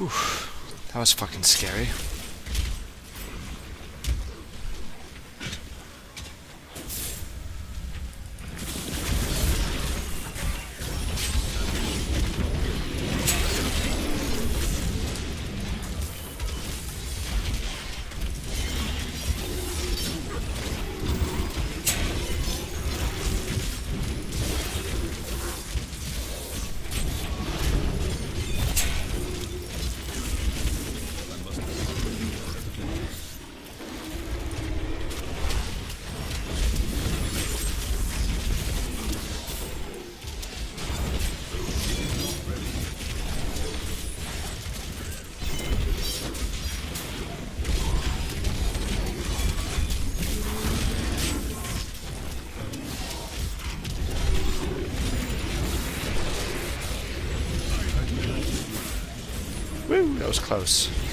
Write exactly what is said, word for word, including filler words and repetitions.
Whew, that was fucking scary. Woo, that was close.